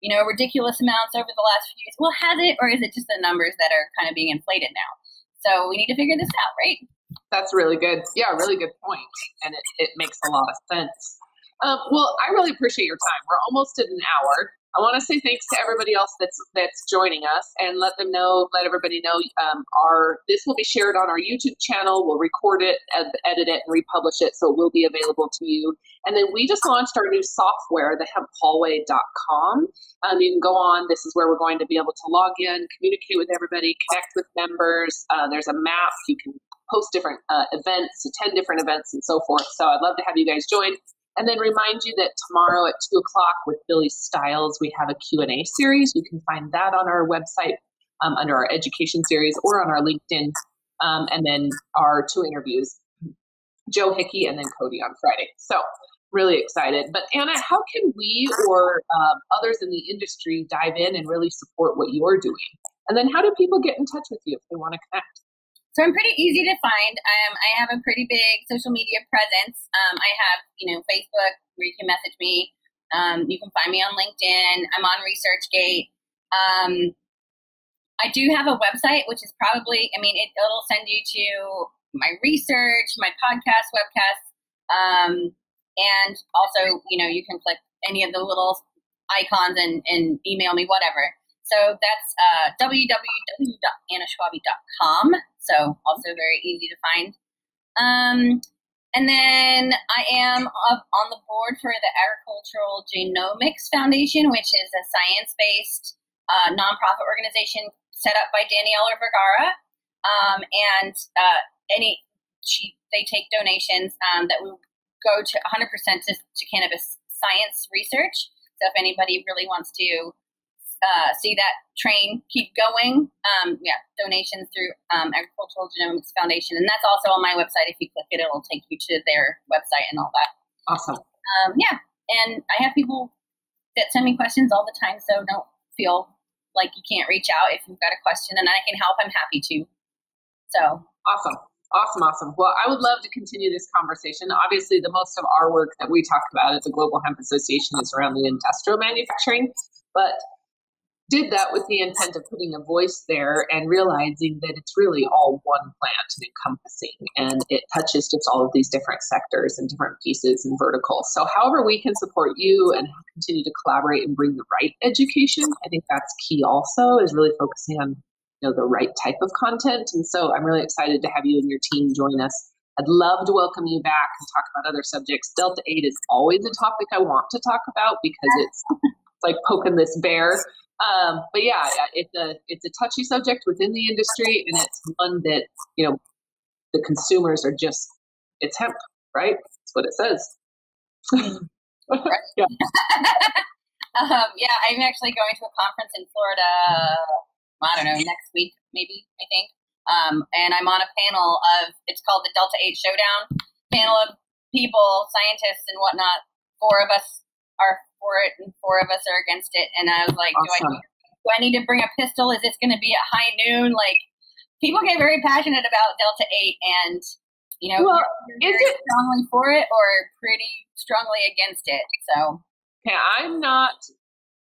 you know, ridiculous amounts over the last few years. Well, has it, or is it just the numbers that are kind of being inflated now? So we need to figure this out, right? That's really good. Yeah, really good point. And it makes a lot of sense. Well, I really appreciate your time. We're almost at an hour. I want to say thanks to everybody else that's joining us, and let everybody know this will be shared on our YouTube channel. We'll record it, edit it, and republish it, so it will be available to you. And then we just launched our new software, the hemphallway.com. You can go on. This is where we're going to be able to log in, communicate with everybody, connect with members. There's a map. You can post different events, attend different events, and so forth. So I'd love to have you guys join. And then remind you that tomorrow at 2 o'clock with Billy Stiles, we have a Q&A series. You can find that on our website under our education series or on our LinkedIn. And then our two interviews, Joe Hickey and then Cody on Friday. So really excited. But Anna, how can we or others in the industry dive in and really support what you're doing? And then how do people get in touch with you if they want to connect? So I'm pretty easy to find. I have a pretty big social media presence. I have, you know, Facebook, where you can message me. You can find me on LinkedIn. I'm on ResearchGate. I do have a website, which is probably, I mean, it'll send you to my research, my podcast, webcasts, and also, you know, you can click any of the little icons and email me, whatever. So that's www.annaschwabe.com. So also very easy to find. And then I am on the board for the Agricultural Genomics Foundation, which is a science-based nonprofit organization set up by Daniela Vergara. They take donations that will go to 100% to cannabis science research. So if anybody really wants to see that train keep going, donations through Agricultural Genomics Foundation, and that's also on my website. If you click it, it'll take you to their website and all that. Awesome. And I have people that send me questions all the time, so don't feel like you can't reach out if you've got a question, and I can help. I'm happy to. So awesome. Well, I would love to continue this conversation. Obviously, the most of our work that we talk about at the Global Hemp Association is around the industrial manufacturing, but did that with the intent of putting a voice there and realizing that it's really all one plant and encompassing, and it touches just all of these different sectors and different pieces and verticals. So however we can support you and continue to collaborate and bring the right education, I think that's key also, is really focusing on, you know, the right type of content. And so I'm really excited to have you and your team join us. I'd love to welcome you back and talk about other subjects. Delta-8 is always a topic I want to talk about because it's like poking this bear. But yeah, it's a touchy subject within the industry, and it's one that, you know, the consumers are just, it's hemp, right? That's what it says. Yeah. I'm actually going to a conference in Florida, I don't know, next week, maybe, I think. And I'm on a panel of, it's called the Delta-8 Showdown, panel of people, scientists and whatnot. Four of us are for it and four of us are against it, and I was like, awesome. Do I need to bring a pistol? Is this going to be at high noon? Like, people get very passionate about Delta-8, and you know, well, is it strongly for it or pretty strongly against it? So okay, I'm not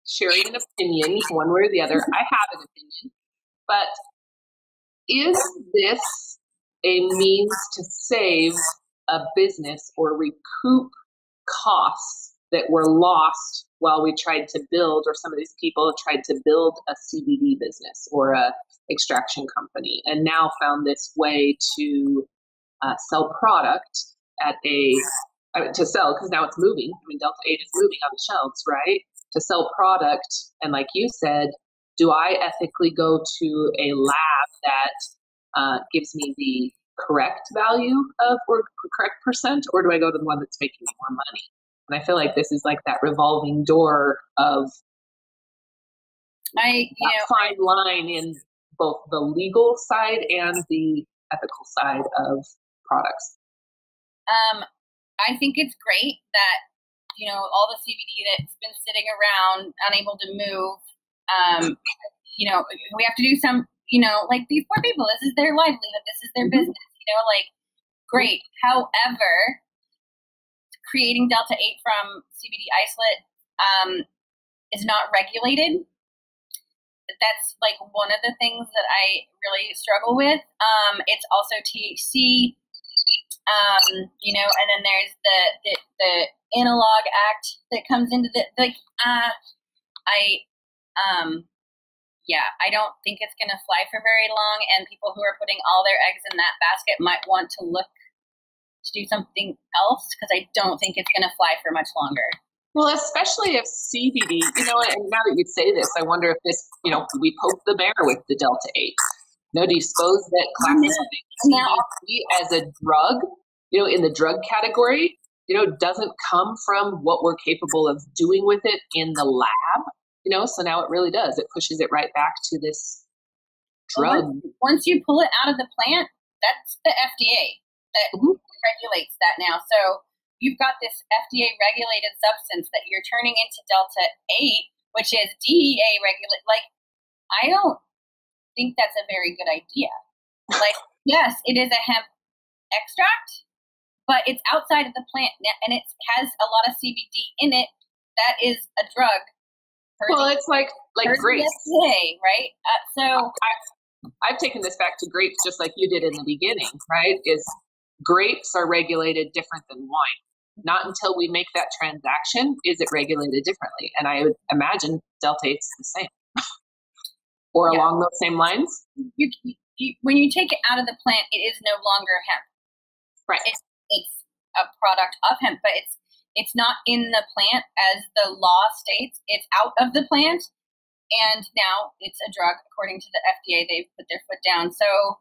sharing an opinion one way or the other. I have an opinion, but is this a means to save a business or recoup costs that were lost while we tried to build, or some of these people tried to build, a CBD business or a extraction company, and now found this way to sell product because now it's moving. I mean, Delta-8 is moving on the shelves, right? To sell product. And like you said, do I ethically go to a lab that gives me the correct value of, or correct percent, or do I go to the one that's making me more money? And I feel like this is like that revolving door of fine line in both the legal side and the ethical side of products. I think it's great that, you know, all the CBD that's been sitting around, unable to move, you know, we have to do some, you know, like these poor people, this is their livelihood, this is their business, you know, like, great. However, creating Delta-8 from CBD isolate is not regulated. That's like one of the things that I really struggle with. It's also THC, you know, and then there's the Analog Act that comes into the, like, yeah, I don't think it's going to fly for very long, and people who are putting all their eggs in that basket might want to look to do something else, because I don't think it's going to fly for much longer. Well, especially if CBD, you know, and now that you say this, I wonder if this, you know, we poke the bear with the Delta-8. You know, do you suppose that classifying CBD as a drug, you know, in the drug category, you know, doesn't come from what we're capable of doing with it in the lab? You know, so now it really does. It pushes it right back to this drug. Once you pull it out of the plant, that's the FDA that regulates that now. So you've got this FDA-regulated substance that you're turning into Delta-8, which is DEA-regulated. Like, I don't think that's a very good idea. Like, yes, it is a hemp extract, but it's outside of the plant, and it has a lot of CBD in it. That is a drug. Well, it's like grapes, FDA, right? So I've taken this back to grapes, just like you did in the beginning, right? Is grapes are regulated different than wine. Not until we make that transaction is it regulated differently. And I would imagine Delta-8's the same, or yeah, along those same lines. You, when you take it out of the plant, it is no longer hemp. Right. It's a product of hemp, but it's not in the plant as the law states. It's out of the plant, and now it's a drug according to the FDA. They've put their foot down. So,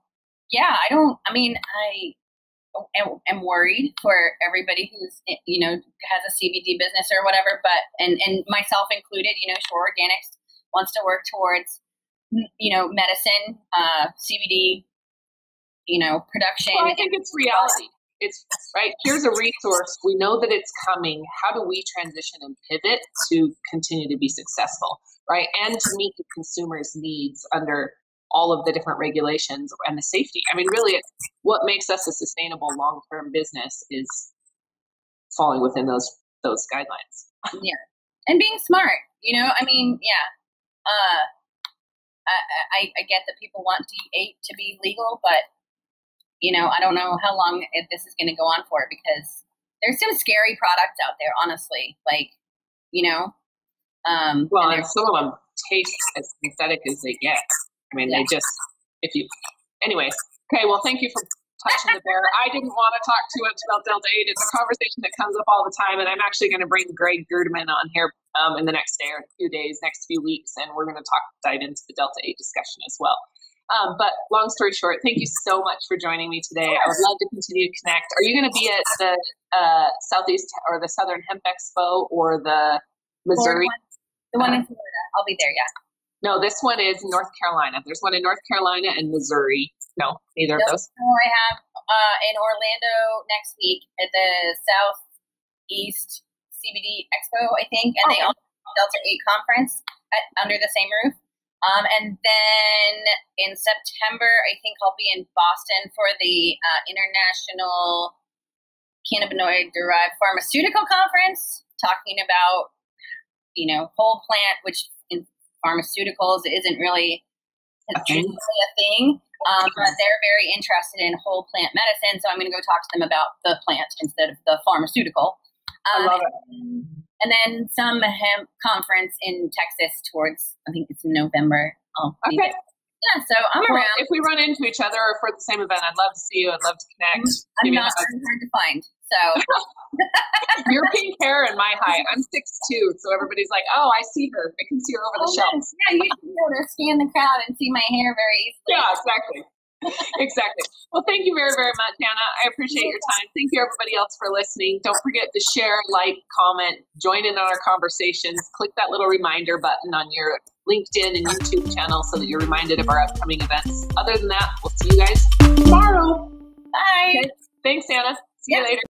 yeah, I am worried for everybody who's, you know, has a CBD business or whatever, but and myself included. You know, Shore Organics wants to work towards, you know, medicine, CBD, you know, production. Well, I think it's reality. It's right. Here's a resource. We know that it's coming. How do we transition and pivot to continue to be successful, right? And to meet the consumer's needs under all of the different regulations and the safety. I mean, really, it's what makes us a sustainable long-term business is falling within those guidelines. Yeah, and being smart. You know, I mean, yeah. I get that people want D8 to be legal, but you know, I don't know how long this is going to go on for, because there's some scary products out there, honestly. Like, you know, well, and some of them taste as synthetic as they get. I mean, yeah, anyways. Okay. Well, thank you for touching the bear. I didn't want to talk too much about Delta-8. It's a conversation that comes up all the time, and I'm actually going to bring Greg Goodman on here in the next day or next few weeks, and we're going to dive into the Delta-8 discussion as well. But long story short, thank you so much for joining me today. I would love to continue to connect. Are you going to be at the Southeast or the Southern Hemp Expo or the Missouri? The one in Florida. I'll be there, yeah. No, this one is North Carolina. There's one in North Carolina and Missouri. No, neither of those. I have in Orlando next week at the Southeast CBD Expo, I think. And they also have a Delta-8 conference under the same roof. And then in September, I think I'll be in Boston for the International Cannabinoid Derived Pharmaceutical Conference, talking about, you know, whole plant, which in pharmaceuticals isn't really a thing, but they're very interested in whole plant medicine. So I'm going to go talk to them about the plant instead of the pharmaceutical. I love it. And then some hemp conference in Texas towards, I think it's in November. Okay. Yeah, so I'm around. If we run into each other or for the same event, I'd love to see you. I'd love to connect. I'm not hard to find. So your pink hair and my height. I'm 6'2", so everybody's like, "Oh, I see her. I can see her over the shelves." Yeah, you should be able to scan the crowd and see my hair very easily. Yeah, exactly. Exactly. Well, thank you very, very much, Anna. I appreciate your time. Thank you, everybody else, for listening. Don't forget to share, like, comment, join in on our conversations. Click that little reminder button on your LinkedIn and YouTube channel so that you're reminded of our upcoming events. Other than that, we'll see you guys tomorrow. Bye. Okay. Thanks, Anna. See you later.